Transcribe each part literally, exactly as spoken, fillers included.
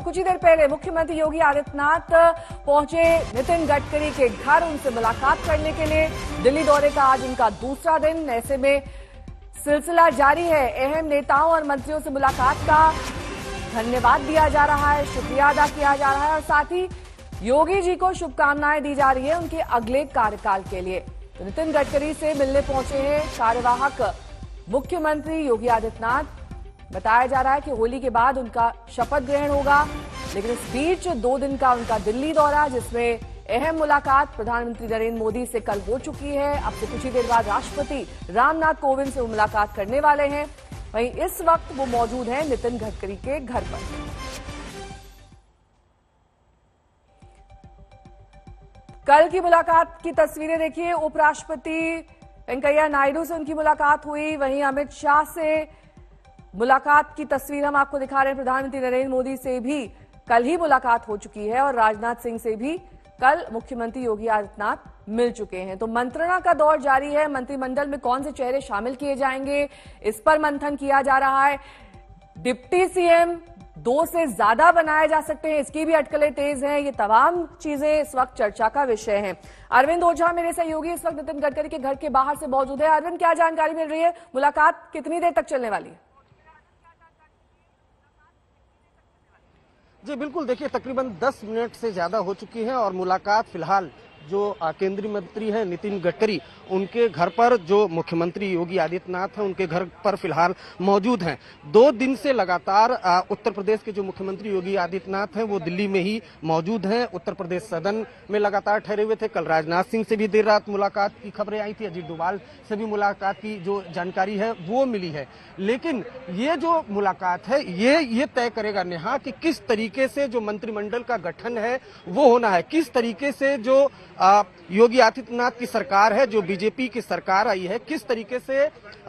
से कुछ ही देर पहले मुख्यमंत्री योगी आदित्यनाथ पहुंचे नितिन गडकरी के घर उनसे मुलाकात करने के लिए। दिल्ली दौरे का आज उनका दूसरा दिन, ऐसे में सिलसिला जारी है अहम नेताओं और मंत्रियों से मुलाकात का। धन्यवाद दिया जा रहा है, शुक्रिया अदा किया जा रहा है और साथ ही योगी जी को शुभकामनाएं दी जा रही है उनके अगले कार्यकाल के लिए। तो नितिन गडकरी से मिलने पहुंचे हैं कार्यवाहक मुख्यमंत्री योगी आदित्यनाथ। बताया जा रहा है कि होली के बाद उनका शपथ ग्रहण होगा, लेकिन इस बीच दो दिन का उनका दिल्ली दौरा, जिसमें अहम मुलाकात प्रधानमंत्री नरेंद्र मोदी से कल हो चुकी है। अब से कुछ ही देर बाद राष्ट्रपति रामनाथ कोविंद से वो मुलाकात करने वाले हैं। वहीं इस वक्त वो मौजूद हैं नितिन गडकरी के घर पर। कल की मुलाकात की तस्वीरें देखिए, उपराष्ट्रपति वेंकैया नायडू से उनकी मुलाकात हुई, वहीं अमित शाह से मुलाकात की तस्वीर हम आपको दिखा रहे हैं। प्रधानमंत्री नरेंद्र मोदी से भी कल ही मुलाकात हो चुकी है और राजनाथ सिंह से भी कल मुख्यमंत्री योगी आदित्यनाथ मिल चुके हैं। तो मंत्रणा का दौर जारी है, मंत्रिमंडल में कौन से चेहरे शामिल किए जाएंगे इस पर मंथन किया जा रहा है। डिप्टी सीएम दो से ज्यादा बनाए जा सकते हैं, इसकी भी अटकलें तेज हैं। ये तमाम चीजें इस वक्त चर्चा का विषय हैं। अरविंद ओझा मेरे सहयोगी इस वक्त नितिन गडकरी के घर के बाहर से मौजूद है। अरविंद, क्या जानकारी मिल रही है, मुलाकात कितनी देर तक चलने वाली है? जी बिल्कुल, देखिए तकरीबन दस मिनट से ज़्यादा हो चुकी है और मुलाकात फिलहाल जो केंद्रीय मंत्री हैं नितिन गडकरी उनके घर पर, जो मुख्यमंत्री योगी आदित्यनाथ हैं उनके घर पर फिलहाल मौजूद हैं। दो दिन से लगातार उत्तर प्रदेश के जो मुख्यमंत्री योगी आदित्यनाथ हैं वो दिल्ली में ही मौजूद हैं। उत्तर प्रदेश सदन में लगातार ठहरे हुए थे। कल राजनाथ सिंह से भी देर रात मुलाकात की खबरें आई थी, अजीत डोवाल से भी मुलाकात की जो जानकारी है वो मिली है। लेकिन ये जो मुलाकात है ये ये तय करेगा नेहा कि किस तरीके से जो मंत्रिमंडल का गठन है वो होना है, किस तरीके से जो आ, योगी आदित्यनाथ की सरकार है, जो बीजेपी की सरकार आई है, किस तरीके से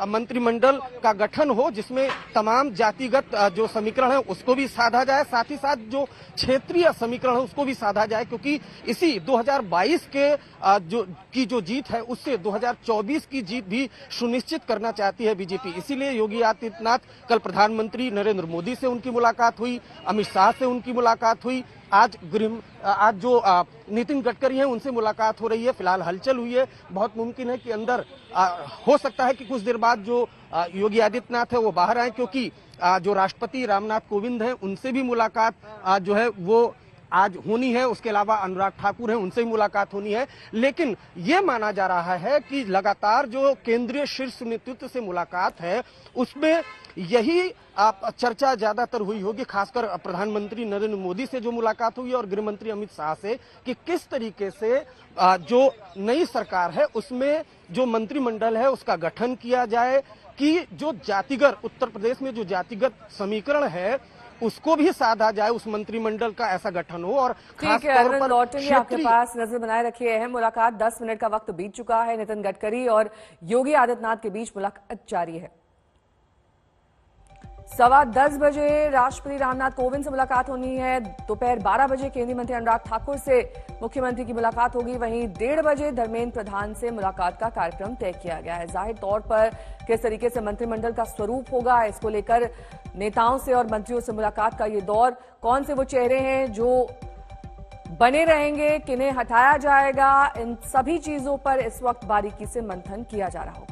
मंत्रिमंडल का गठन हो जिसमें तमाम जातिगत जो समीकरण है उसको भी साधा जाए, साथ ही साथ जो क्षेत्रीय समीकरण है उसको भी साधा जाए। क्योंकि इसी दो हज़ार बाईस के आ, जो की जो जीत है उससे दो हज़ार चौबीस की जीत भी सुनिश्चित करना चाहती है बीजेपी। इसीलिए योगी आदित्यनाथ, कल प्रधानमंत्री नरेंद्र मोदी से उनकी मुलाकात हुई, अमित शाह से उनकी मुलाकात हुई, आज गृह आज जो नितिन गडकरी हैं उनसे मुलाकात हो रही है। फिलहाल हलचल हुई है, बहुत मुमकिन है कि अंदर आ, हो सकता है कि कुछ देर बाद जो आ, योगी आदित्यनाथ है वो बाहर आए, क्योंकि आ, जो राष्ट्रपति रामनाथ कोविंद हैं उनसे भी मुलाकात आ, जो है वो आज होनी है। उसके अलावा अनुराग ठाकुर हैं उनसे भी मुलाकात होनी है। लेकिन ये माना जा रहा है कि लगातार जो केंद्रीय शीर्ष नेतृत्व से मुलाकात है उसमें यही आप चर्चा ज्यादातर हुई होगी, खासकर प्रधानमंत्री नरेंद्र मोदी से जो मुलाकात हुई और गृह मंत्री अमित शाह से, कि किस तरीके से जो नई सरकार है उसमें जो मंत्रिमंडल है उसका गठन किया जाए, कि जो जातिगत उत्तर प्रदेश में जो जातिगत समीकरण है उसको भी साधा जाए, उस मंत्रिमंडल का ऐसा गठन हो। और ठीक है अरविंद, लौटेंगे आपके पास, नजर बनाए रखिए। अहम मुलाकात, दस मिनट का वक्त बीत चुका है, नितिन गडकरी और योगी आदित्यनाथ के बीच मुलाकात जारी है। सवा दस बजे राष्ट्रपति रामनाथ कोविंद से मुलाकात होनी है, दोपहर बारह बजे केंद्रीय मंत्री अनुराग ठाकुर से मुख्यमंत्री की मुलाकात होगी, वहीं डेढ़ बजे धर्मेंद्र प्रधान से मुलाकात का कार्यक्रम तय किया गया है। जाहिर तौर पर किस तरीके से मंत्रिमंडल का स्वरूप होगा इसको लेकर नेताओं से और मंत्रियों से मुलाकात का ये दौर, कौन से वो चेहरे हैं जो बने रहेंगे, किन्हें हटाया जाएगा, इन सभी चीजों पर इस वक्त बारीकी से मंथन किया जा रहा होगा।